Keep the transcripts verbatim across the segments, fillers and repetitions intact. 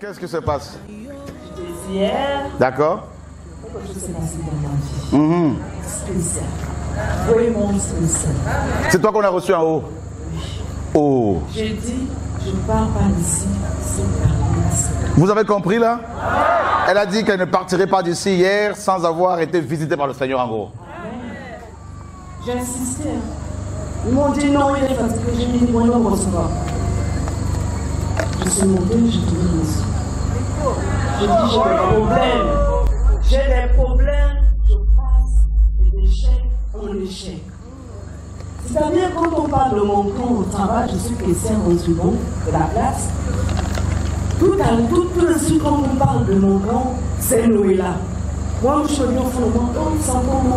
Qu'est-ce qui se passe? Désir. D'accord. Mm-hmm. Spécial. Vraiment spécial. C'est toi qu'on a reçu en haut. Oh. J'ai dit, je ne pars pas d'ici. Vous avez compris là? Elle a dit qu'elle ne partirait pas d'ici hier sans avoir été visitée par le Seigneur en gros. J'ai insisté. Ils m'ont dit non, il est fatigué, j'ai mis mon nom au recevoir. Je suis montée, j'ai trouvé une mission. J'ai dit, j'ai des problèmes. J'ai des problèmes, je passe de l'échec en échec. C'est-à-dire, quand on parle de mon temps au travail, je suis question en suivant de la place. Tout à tout le suite, quand on parle de mon temps, c'est Noëlla. Moi, je suis venu au fond de mon temps, il s'en va.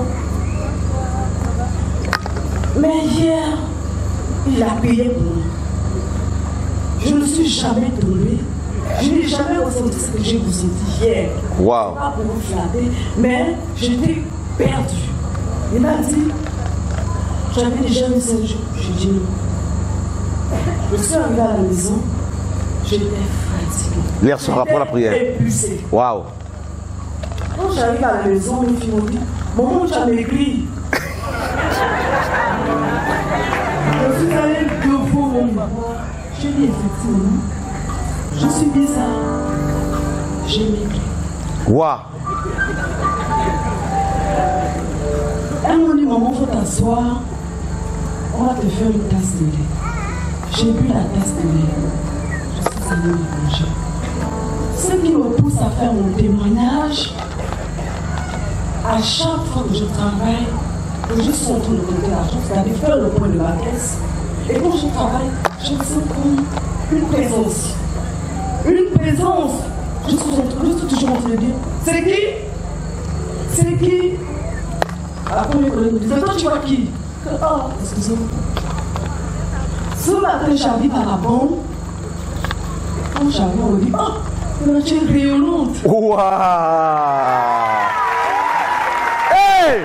Mais hier, il a payé pour moi. Je ne suis jamais tombée. Je n'ai jamais ressenti ce que je vous ai dit hier. Wow. Pas pour vous flatter, mais j'étais perdue. Il m'a dit, j'avais déjà mis un jour. J'ai dit non. Je suis arrivée à la maison, j'étais fatiguée. L'air sera pour la prière. Épuisée. Wow. Quand j'arrive à la maison, mes filles m'ont dit, maman, tu as maigri. Je suis allée deux fois au moment. J'ai dit effectivement, je suis bizarre. J'ai maigri. Waouh. Elle m'a dit, maman, faut t'asseoir. On va te faire une tasse de lait. J'ai bu la tasse de lait. Je suis allée manger. Ce qui me pousse à faire mon témoignage, à chaque fois que je travaille, je suis juste en train de compter l'argent, c'est-à-dire faire le point de ma caisse. Et quand je travaille, je me sens comme une présence. Une présence. Je suis, je suis toujours en train de dire, c'est qui? C'est qui? Après mes collègues me disent, toi tu vois qui? Oh, excusez-moi. Ce matin, j'arrive à la banque. Quand j'arrive, on me dit, oh, mais tu es rayonnante. Waouh. Hey!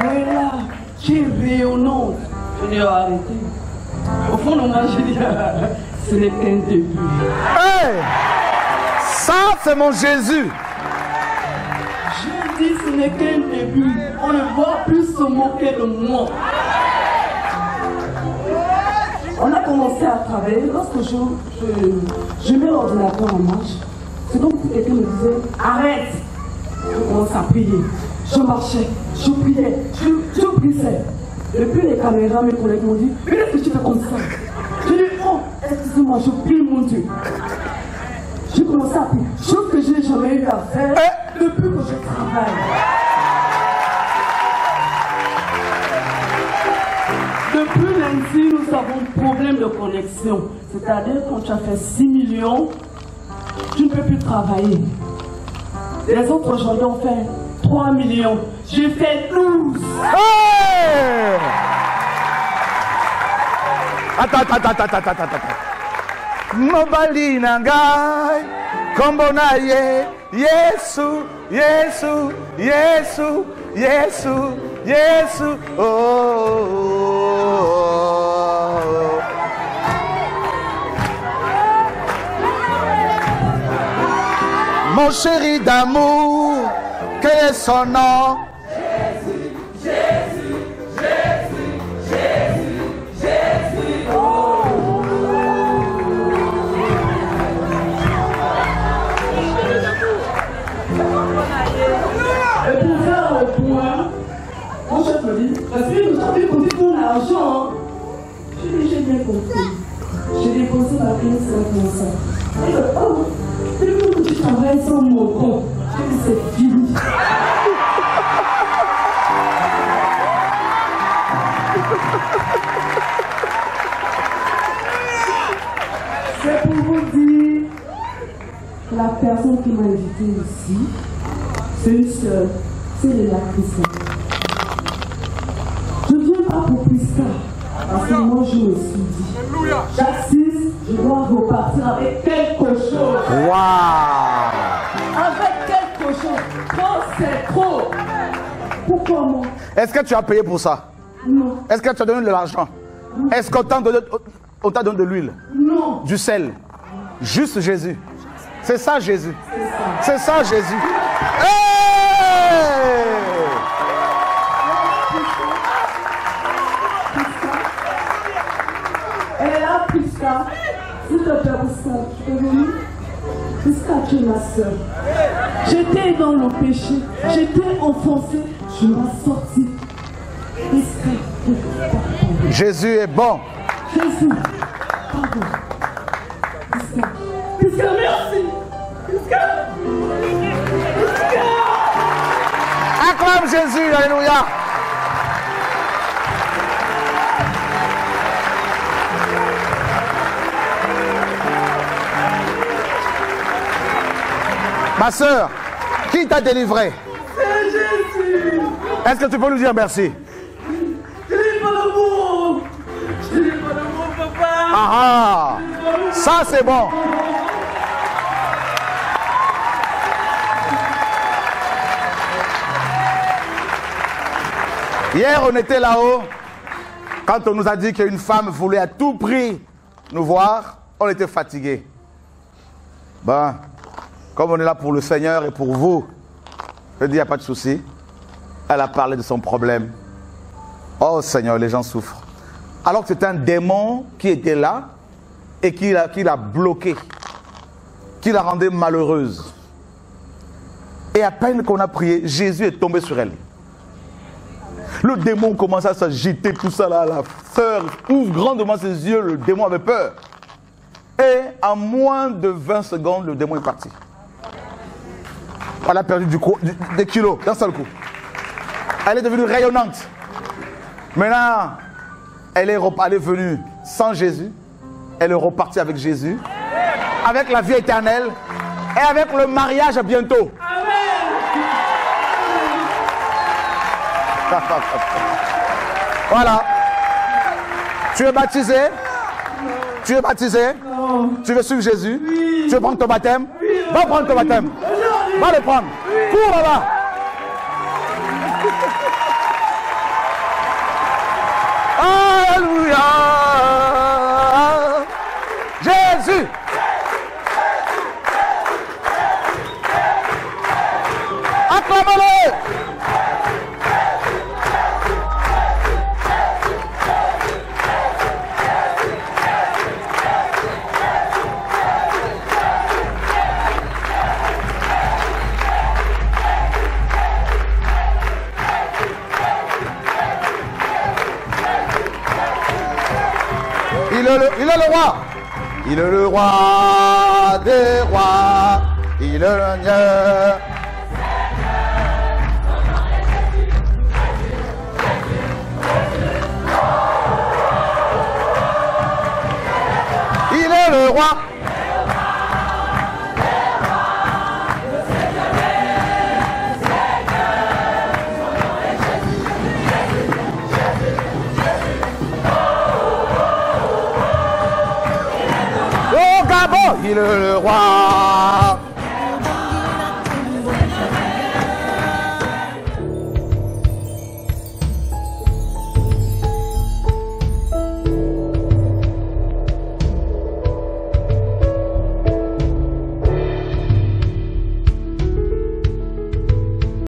Voilà, qui est rayonnante. Je l'ai arrêté. Au fond de moi, j'ai dit, ce n'est qu'un début. Hey, ça, c'est mon Jésus. Je dis, ce n'est qu'un début. On ne voit plus se moquer de moi. On a commencé à travailler. Lorsque je, je, je mets l'ordinateur en marche, c'est donc que quelqu'un me disait, arrête. Je commence à prier. Je marchais, je priais, je, je brissais. Depuis les caméras, mes collègues m'ont dit, mais qu'est-ce que tu fais comme ça? Je dis, oh, excusez-moi, je prie mon Dieu. J'ai commencé à prier, chose que je n'ai jamais eu à faire depuis que je travaille. Depuis lundi, nous avons problème de connexion. C'est-à-dire quand tu as fait six millions, tu ne peux plus travailler. Les autres aujourd'hui ont fait trois millions. J'ai fait douze. Hey! Attends, attends, attends, attends, attends, attends. Mobali nangai, kombona ye, Yesu, Yesu, Yesu, Yesu, Yesu, oh, oh, oh, oh. Mon chéri d'amour, quel est son nom? Jésus, Jésus, Jésus, Jésus, Jésus. Oh. Et pour faire le point, mon chef me dit, parce que nous avons déposé mon argent. Je l'ai jamais compris. J'ai déposé ma pièce comme ça. Et le oh. Je travaille sans mon compte. Je dis c'est fini. C'est pour vous dire, la personne qui m'a invité ici, c'est une soeur, c'est le lac Christa. Je ne viens pas pour Christa, parce que moi je me suis dit, j'assiste, je dois repartir avec quelque chose. Waouh! Avec quelque chose, quand c'est trop. Pourquoi moi? Est-ce que tu as payé pour ça? Non. Est-ce que tu as donné de l'argent? Est-ce qu'on t'a donné On t'a donné de l'huile? Non. Du sel? Juste Jésus. C'est ça Jésus. C'est ça. ça Jésus. Hey! J'étais dans le péché, j'étais enfoncé, je m'en sortis. Jésus est bon. Jésus, pardon. Prisca, merci. Prisca. Prisca. Acclame Jésus, alléluia. Ma soeur, qui t'a délivré? C'est Jésus. Est-ce que tu peux nous dire merci? Je n'ai pas le mot. Je n'ai pas le mot, papa. Ah ah. Ça, c'est bon. Hier, on était là-haut. Quand on nous a dit qu'une femme voulait à tout prix nous voir, on était fatigués. Ben... Comme on est là pour le Seigneur et pour vous, je dis, il n'y a pas de souci. Elle a parlé de son problème. Oh Seigneur, les gens souffrent. Alors que c'est un démon qui était là et qui l'a bloquée, qui la rendait malheureuse. Et à peine qu'on a prié, Jésus est tombé sur elle. Le démon commençait à s'agiter, tout ça là. La sœur ouvre grandement ses yeux, le démon avait peur. Et en moins de vingt secondes, le démon est parti. Elle a perdu du coup, du, des kilos d'un seul coup. Elle est devenue rayonnante. Maintenant, elle est, elle est venue sans Jésus. Elle est repartie avec Jésus. Avec la vie éternelle. Et avec le mariage à bientôt. Amen. Voilà. Tu es baptisé? Tu es baptisé? Non. Tu veux suivre Jésus? Oui. Tu veux prendre ton baptême? Oui. Va prendre ton baptême. Va le prendre. Oui. Cours là-bas. Alléluia. Jésus. Jésus. Acclamez-le. Il est le roi. Il est le roi des rois. Il est le Seigneur. Il est le roi. Il est le roi.